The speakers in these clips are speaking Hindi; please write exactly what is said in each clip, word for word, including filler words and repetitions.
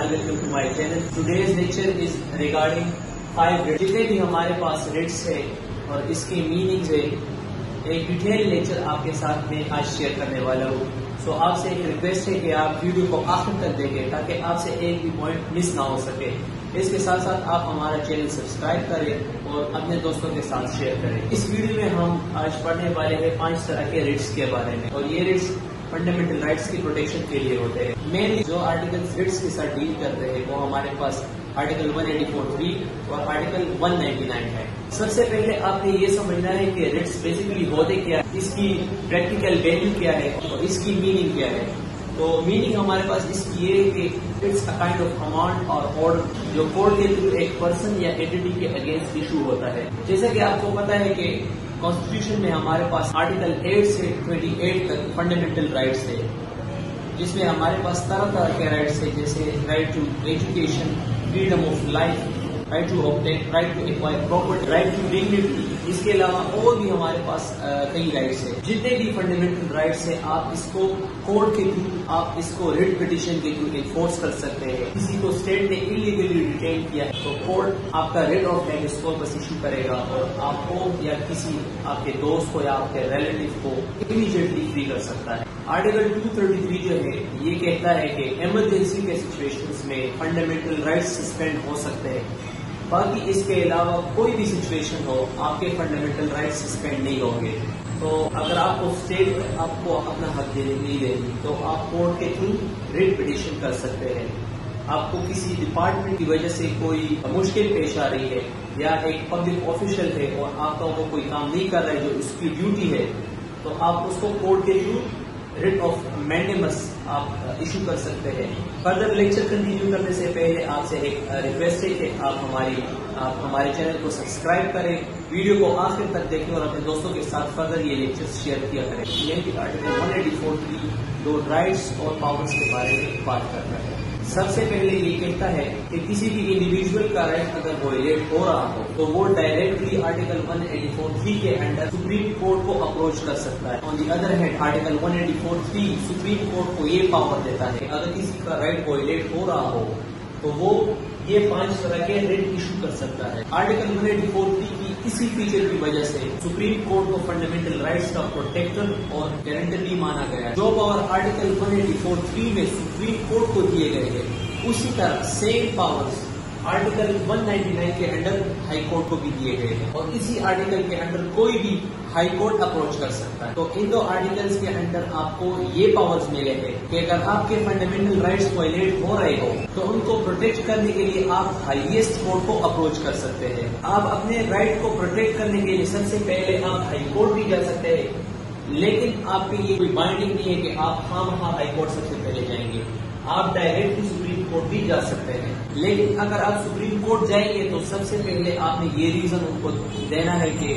and welcome to my channel। Today's lecture is regarding five writs। जितने भी हमारे पास writs है और इसके meanings है, एक डिटेल लेक्चर आपके साथ में आज शेयर करने वाला हूँ। सो so, आपसे एक रिक्वेस्ट है कि आप वीडियो को आखिर तक देखें ताकि आपसे एक भी पॉइंट मिस ना हो सके। इसके साथ साथ आप हमारा चैनल सब्सक्राइब करें और अपने दोस्तों के साथ शेयर करें। इस वीडियो में हम आज पढ़ने वाले हैं पांच तरह के रिट्स के बारे में, और ये रिट्स फंडामेंटल राइट्स की प्रोटेक्शन के लिए होते हैं। मेनली जो आर्टिकल रिट्स के साथ डील कर रहे हैं वो हमारे पास article one eighty four three और आर्टिकल वन नाइंटी नाइन है। सबसे पहले आपने ये समझना है कि रिट्स बेसिकली होते क्या है, इसकी प्रैक्टिकल वैल्यू क्या है और इसकी मीनिंग क्या है। तो मीनिंग हमारे पास इसकी ये है कि it's a kind of command और ऑर्डर जो कोर्ट के थ्रू एक पर्सन या एंटिटी के अगेंस्ट इशू होता है। जैसा कि आपको पता है कि कॉन्स्टिट्यूशन में हमारे पास आर्टिकल एट से ट्वेंटी एट तक फंडामेंटल राइट्स है, जिसमें हमारे पास तरह तरह के राइट्स है, जैसे right to education, freedom of life, right to obtain, right to acquire property, right to dignity. इसके अलावा और भी हमारे पास कई राइट्स हैं। जितने भी फंडामेंटल राइट्स हैं आप इसको कोर्ट के थ्रू, आप इसको रिट पिटिशन के थ्रू इन्फोर्स कर सकते हैं। किसी को स्टेट ने इलीगली डिटेन किया है तो कोर्ट आपका writ of habeas corpus issue करेगा और आपको या किसी आपके दोस्त को या आपके रिलेटिव को इमीडिएटली फ्री कर सकता है। आर्टिकल टू थर्टी थ्री जो है ये कहता है कि इमरजेंसी के सिचुएशंस में फंडामेंटल राइट्स सस्पेंड हो सकते हैं। बाकी इसके अलावा कोई भी सिचुएशन हो आपके फंडामेंटल राइट्स सस्पेंड नहीं होंगे। तो अगर आपको स्टेट आपको अपना हक देने नहीं देगी तो आप कोर्ट के थ्रू रिट पिटीशन कर सकते हैं। आपको किसी डिपार्टमेंट की वजह से कोई मुश्किल पेश आ रही है या एक पब्लिक ऑफिशियल है और आपका वो कोई काम नहीं कर रहा है जो उसकी ड्यूटी है, तो आप उसको कोर्ट के थ्रू रिट ऑफ मैंडेमस आप इशू कर सकते हैं। फर्दर लेक्चर कंटिन्यू करने से पहले आपसे एक रिक्वेस्ट है कि आप हमारी आप हमारे चैनल को सब्सक्राइब करें, वीडियो को आखिर तक देखें और अपने दोस्तों के साथ फर्दर ये लेक्चर शेयर किया करें। ये article one eighty four three दो राइट्स और पावर्स के बारे में बात करता है। सबसे पहले ये कहता है कि किसी भी इंडिविजुअल का राइट अगर वॉयलेट हो रहा हो तो वो directly article one eighty four three के अंडर सुप्रीम कोर्ट को अप्रोच कर सकता है। On the other hand article one eighty four three supreme court को ये पावर देता है अगर किसी का राइट वॉयलेट हो रहा हो तो वो ये पांच तरह के रिट इशू कर सकता है। Article one eighty four three की इसी फीचर की वजह से सुप्रीम कोर्ट को फंडामेंटल राइट्स का प्रोटेक्टर और गारंटर भी माना गया है। जो power article one eighty four three में सुप्रीम कोर्ट को दिए गए हैं उसी तरह same powers article one ninety nine के अंडर हाई कोर्ट को भी दिए गए हैं और इसी आर्टिकल के अंडर कोई भी हाई कोर्ट अप्रोच कर सकता है। तो इन दो आर्टिकल्स के अंडर आपको ये पावर्स मिले हैं कि अगर आपके फंडामेंटल राइट्स वायलेट हो रहे हो तो उनको प्रोटेक्ट करने के लिए आप हाईएस्ट कोर्ट को अप्रोच कर सकते हैं। आप अपने राइट को प्रोटेक्ट करने के लिए सबसे पहले आप हाई कोर्ट भी जा सकते हैं, लेकिन आपके ये कोई बाइंडिंग नहीं है कि आप हाँ हाँ हाई कोर्ट सबसे पहले जाएंगे। आप डायरेक्टली सुप्रीम कोर्ट भी जा सकते हैं, लेकिन अगर आप सुप्रीम कोर्ट जाएंगे तो सबसे पहले आपने ये रीजन उनको देना है कि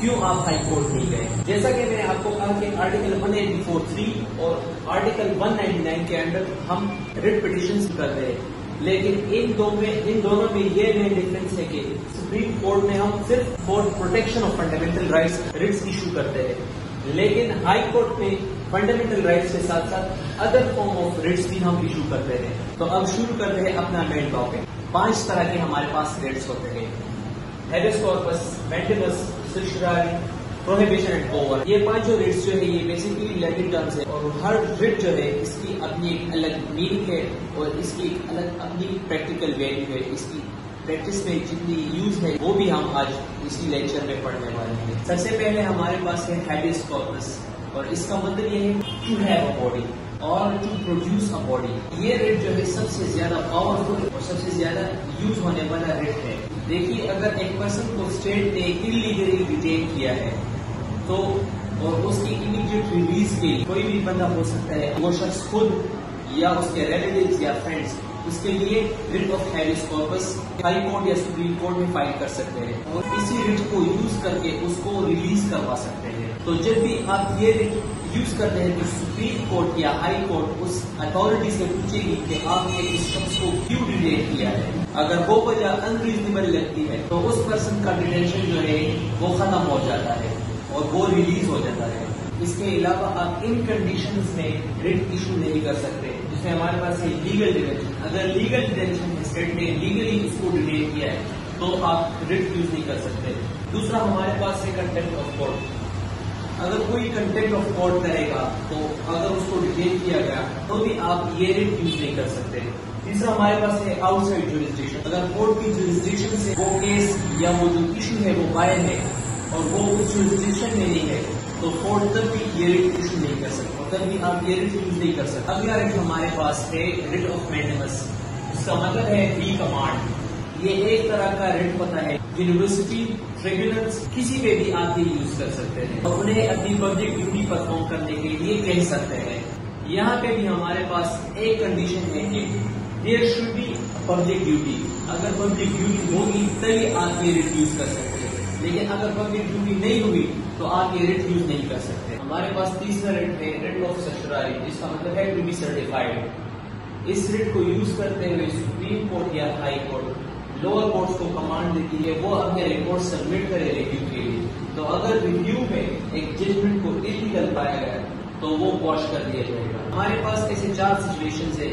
क्यों आप हाई कोर्ट नहीं गए। जैसा कि मैंने आपको कहा कि article one eighty four three और आर्टिकल वन नाइंटी नाइन के अंडर हम रिट पिटिशंस कर रहे हैं, लेकिन इन दो में इन दोनों में ये मेन डिफरेंस है कि सुप्रीम कोर्ट में हम सिर्फ for protection of fundamental rights writs issue करते हैं, लेकिन हाई कोर्ट में फंडामेंटल राइट्स के साथ साथ अदर फॉर्म ऑफ रिट्स भी हम इशू करते हैं। तो अब शुरू करते हैं अपना मेन टॉपिक। पांच तरह के हमारे पास रिट्स होते हैं, habeas corpus, mandamus, certiorari, prohibition and quo warrant. ये पांच जो रिट्स जो है ये बेसिकली लैटिन टर्म्स है और हर रिट जो है इसकी अपनी एक अलग मीनिंग है और इसकी एक अलग अपनी प्रैक्टिकल वैल्यू है। इसकी प्रैक्टिस में जितनी यूज है वो भी हम आज इसी लेक्चर में पढ़ने वाले हैं। सबसे पहले हमारे पास है हैबियस कॉर्पस और इसका मतलब ये है टू हैव अ बॉडी और टू प्रोड्यूस अ बॉडी। ये रिट जो है सबसे ज्यादा पावरफुल और सबसे ज्यादा यूज होने वाला रिट है। देखिए, अगर एक पर्सन को स्टेट ने इलीगली डिटेन किया है तो और उसकी इमीडिएट रिलीज के लिए कोई भी बंदा हो सकता है, वो शख्स खुद या उसके रिलेटिव्स या फ्रेंड्स, उसके लिए writ of habeas corpus high court या सुप्रीम कोर्ट में फाइल कर सकते हैं और इसी रिट को यूज करके उसको रिलीज करवा सकते हैं। तो जब भी आप ये रिट यूज करते हैं तो सुप्रीम कोर्ट या हाई कोर्ट उस अथॉरिटी से पूछेगी कि आपने इस शख्स को क्यों डिटेन किया है। अगर वो वजह अनरीजनेबल लगती है तो उस पर्सन का डिटेंशन जो है वो खत्म हो जाता है और वो रिलीज हो जाता है। इसके अलावा आप इन कंडीशन में रिट इशू नहीं कर सकते। जिसमें हमारे पास ये लीगल डिटेंशन, अगर लीगल डिटेंशन स्टेट ने लीगली इसको डिटेन किया है तो आप रिट यूज नहीं कर सकते। दूसरा हमारे पास है कंटेंट ऑफ कोर्ट। अगर कोई कंटेंट ऑफ कोर्ट करेगा तो अगर उसको डिटेन किया गया तो भी आप ये रिट यूज नहीं कर सकते। तीसरा हमारे पास है आउटसाइड ज्यूरिसडिक्शन। अगर कोर्ट की ज्यूरिसडिक्शन से वो केस या वो जो इशू है वो बाहर है और वो उस ज्यूरिसडिक्शन में नहीं है तो कोर्ट तब भी ये रिट इशू नहीं कर सकते, तब भी आप ये रिट यूज नहीं कर सकते। अगला रिट हमारे पास है रिट ऑफ मैंडमस, इसका मतलब है बी कमांड। ये एक तरह का रिट पता है, यूनिवर्सिटी ट्रिब्यूनल्स किसी पे भी आप यूज कर सकते हैं और उन्हें अपनी पब्लिक ड्यूटी परफॉर्म करने के लिए कह सकते हैं। यहाँ पे भी हमारे पास एक कंडीशन है कि there should be public duty. अगर पब्लिक ड्यूटी होगी तभी आप ये रिट यूज कर सकते हैं, लेकिन अगर पब्लिक ड्यूटी नहीं हुई तो आप ये रिट यूज नहीं कर सकते। हमारे पास तीसरा रिट है रिट ऑफ सर्टियोरारी, जिसका मतलब है टू बी सर्टिफाइड। इस रिट को यूज करते हुए सुप्रीम कोर्ट या हाई कोर्ट लोअर कोर्ट्स को कमांड देती है वो अपने रिपोर्ट सबमिट करे रिव्यू के लिए। तो अगर रिव्यू में एक जजमेंट को इलीगल पाया गया तो वो वॉश कर दिया जाएगा। हमारे पास ऐसे चार सिचुएशंस है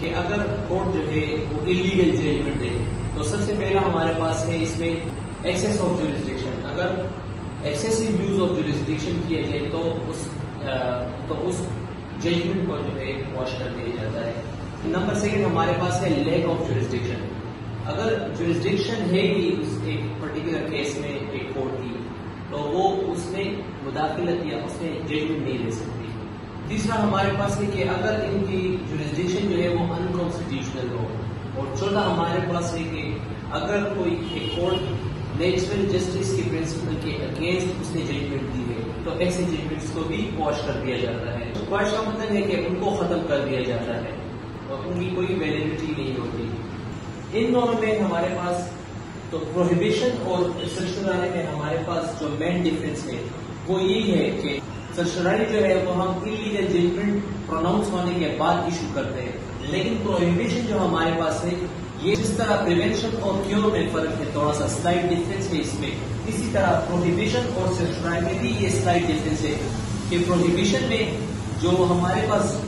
कि अगर कोर्ट जो है वो इलीगल जजमेंट दे तो सबसे पहला हमारे पास है इसमें एक्सेस ऑफ ज्यूरिसडिक्शन। अगर एक्सेसिव यूज ऑफ ज्यूरिसडिक्शन किया जाए तो उस आ, तो उस जजमेंट को जो है वॉश कर दिया जाता है। नंबर सेकेंड हमारे पास है लैक ऑफ ज्यूरिसडिक्शन। अगर ज्यूरिसडिक्शन है कि उस एक पर्टिकुलर केस में एक कोर्ट की तो वो उसमें मुदाखलत या उसमें जजमेंट नहीं ले सकती। तीसरा हमारे पास है कि अगर इनकी ज्यूरिसडिक्शन जो है वो अनकॉन्स्टिट्यूशनल हो। और चौथा हमारे पास है कि अगर कोई एक कोर्ट नेचुरल जस्टिस के प्रिंसिपल के अगेंस्ट उसने जजमेंट दी है तो ऐसे जजमेंट्स को भी वॉश कर दिया जाता है। तो वॉश का मतलब है कि उनको खत्म कर दिया जाता है और उनकी कोई वैलिडिटी नहीं होती। इन दोनों में हमारे पास तो प्रोहिबिशन और सर्टियोरारी में हमारे पास जो मेन डिफरेंस है वो यही है कि सर्टियोरारी जो है वो हम इलीगल जजमेंट प्रोनाउंस होने के बाद इशू करते हैं, लेकिन प्रोहिबिशन जो हमारे पास है ये जिस तरह प्रिवेंशन और क्योर में फर्क है थोड़ा सा स्लाइट डिफरेंस है इसमें, इसी तरह प्रोहिबिशन और सर्टियोरारी में भी ये स्लाइट डिफरेंस है कि प्रोहिबिशन में जो हमारे पास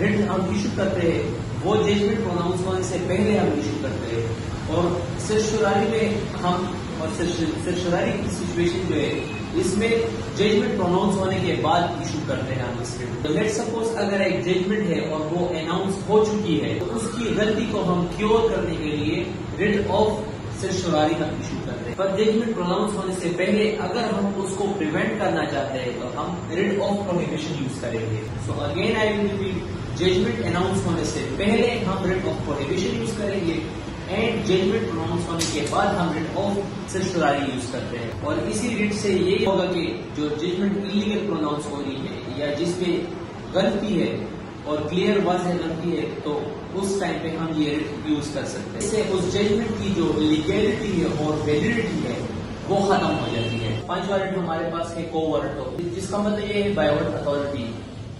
रिट हम इशू करते हैं वो जजमेंट प्रोनाउंस होने से पहले हम इशू करते हैं और सर्टियोरारी में हम और सर्टियोरारी की सिचुएशन जो है इसमें जजमेंट प्रोनाउंस होने के बाद इशू करते हैं हम इसके। तो लेट सपोज अगर एक जजमेंट है और वो अनाउंस हो चुकी है तो उसकी गलती को हम क्योर करने के लिए रिट ऑफ सर्टियोरारी हम इशू करते हैं, पर जजमेंट प्रोनाउंस होने से पहले अगर हम उसको प्रिवेंट करना चाहते हैं तो हम रिट ऑफ प्रोहिबिशन यूज करेंगे। So again I will repeat, judgement announce होने से पहले हम रिट ऑफ प्रोहिबिशन यूज करेंगे एंड जजमेंट प्रोनाउंस होने के बाद हम रिट ऑफ सर्टियोरारी यूज करते हैं। और इसी रिट से ये होगा कि जो जजमेंट इलीगल प्रोनाउंस हो रही है या जिसमें गलती है और क्लियर वाज है गलती है तो उस टाइम पे हम ये रिट यूज कर सकते हैं। इससे उस जजमेंट की जो लीगैलिटी है और वैलिडिटी है वो खत्म हो जाती है। पांचवा रिट हमारे पास है क्वो वारंटो, जिसका मतलब ये है बाय ऑर्डर अथॉरिटी।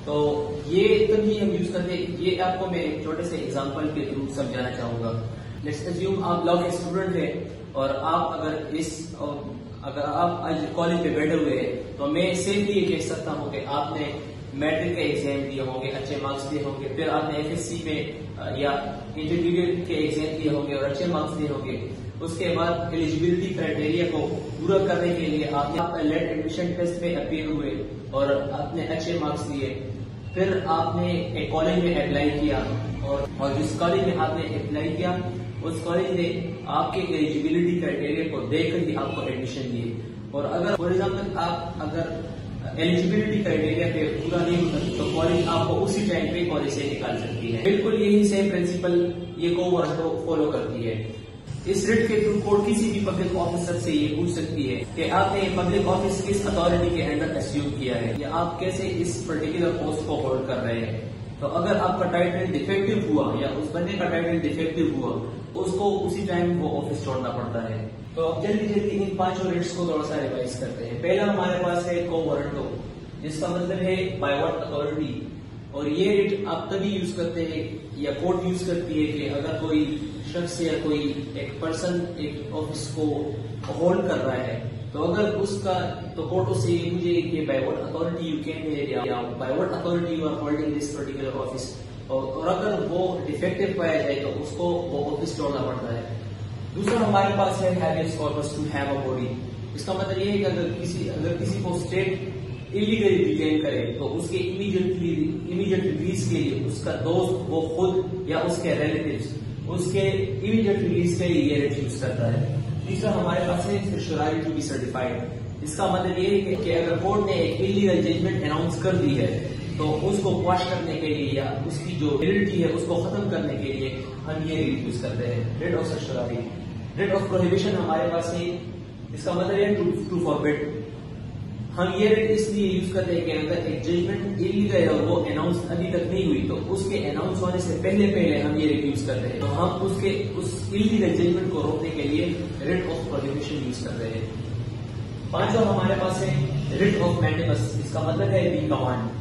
तो ये तभी हम यूज करते हैं। ये आपको मैं एक छोटे से एग्जांपल के थ्रू समझाना चाहूंगा। लेट्स अस्यूम आप लॉ के स्टूडेंट हैं और आप अगर इस अगर आप आज कॉलेज पे बैठे हुए हैं तो मैं सिर्फ ये कह सकता हूँ कि आपने मैट्रिक का एग्जाम दिए होंगे, अच्छे मार्क्स दिए होंगे, फिर आपने एफएससी में या इंटरमीडिएट के एग्जाम दिए होंगे और अच्छे मार्क्स दिए होंगे। उसके बाद एलिजिबिलिटी क्राइटेरिया को पूरा करने के लिए आपने लेट एडमिशन टेस्ट में अपीयर हुए और आपने अच्छे मार्क्स दिए, फिर आपने एक कॉलेज में अप्लाई किया और, और जिस कॉलेज में आपने अप्लाई किया उस कॉलेज ने आपके एलिजिबिलिटी क्राइटेरिया को देखकर ही आपको एडमिशन दिए। और अगर फॉर एग्जाम्पल आप अगर एलिजिबिलिटी क्राइटेरिया पे पूरा नहीं होता तो कॉलेज आपको उसी टाइम पे कॉलेज से निकाल सकती है। बिल्कुल यही सेम प्रिंसिपल ये क्वो वारंटो फॉलो करती है। इस रिट के थ्रू कोर्ट किसी भी पब्लिक ऑफिसर से ये पूछ सकती है कि आपने ये पब्लिक ऑफिस किस अथॉरिटी के अंडर अस्यूम किया है या आप कैसे इस पर्टिकुलर पोस्ट को होल्ड कर रहे हैं। तो अगर आपका टाइटल डिफेक्टिव हुआ या उस बंदे का टाइटल डिफेक्टिव हुआ उसको उसी टाइम वो ऑफिस छोड़ना पड़ता है। तो अब जल्दी जल्दी इन पांचों रिट्स को थोड़ा सा रिवाइज करते हैं। पहला हमारे पास है क्वो वारंटो, जिसका मतलब है बाय व्हाट अथॉरिटी। और ये रिट आप तभी यूज करते हैं या कोर्ट यूज करती है कि अगर कोई शख्स या कोई एक पर्सन एक ऑफिस को होल्ड कर रहा है तो अगर उसका तो कोर्ट उससे मुझे by what authority you can या by what authority you are holding this particular office, और अगर वो डिफेक्टिव पाया जाए तो उसको वो ऑफिस छोड़ना पड़ता है। दूसरा हमारे पास है habeas corpus to have a body. इसका मतलब ये है कि अगर किसी अगर किसी को स्टेट इलीगली डिटेन करे तो उसके इमीडिएटली इमीडिएट रिलीज के लिए उसका दोस्त, वो खुद या उसके रिलेटिव उसके इमीडिएट रिलीज के लिए ये रिफ्यूज करता है। तीसरा हमारे पास है सर्टियोरारी टू बी सर्टिफाइड। इसका मतलब ये है कि अगर कोर्ट ने एक इलीगल जजमेंट अनाउंस कर दी है तो उसको क्वाश करने के लिए या उसकी जो वैलिडिटी है उसको खत्म करने के लिए हम ये रिफ्यूज करते हैं, writ of certiorari. Writ of prohibition हमारे पास है, इसका मतलब है टू टू फॉरबिड। हम ये रेट इसलिए यूज करते हैं कि अगर एक जजमेंट इलीगल है और वो अनाउंस अभी तक नहीं हुई तो उसके अनाउंस होने से पहले पहले हम ये रेट यूज करते हैं। तो हम उसके उस इलीगल जजमेंट को रोकने के लिए रेट ऑफ प्रोहिबिशन यूज करते हैं। पांचवा हमारे पास है रेट ऑफ मैंडेमस। इसका मतलब है the command.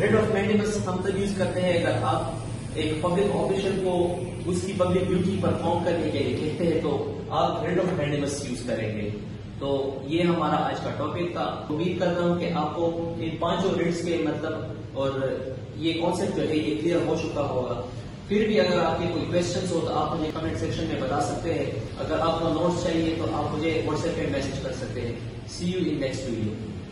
Writ of mandamus हम तब यूज करते हैं अगर आप एक पब्लिक ऑफिसर को उसकी पब्लिक ड्यूटी परफॉर्म करने के लिए कहते हैं तो आप रेट ऑफ मैंडेमस यूज करेंगे। तो ये हमारा आज का टॉपिक था। उम्मीद करता हूं कि आपको इन पांचों रेट्स के मतलब और ये कॉन्सेप्ट जो है ये क्लियर हो चुका होगा। फिर भी अगर आपके कोई क्वेश्चन हो तो आप मुझे कमेंट सेक्शन में बता सकते हैं। अगर आपको नोट्स चाहिए तो आप मुझे व्हाट्सएप पे मैसेज कर सकते हैं। See you in next video.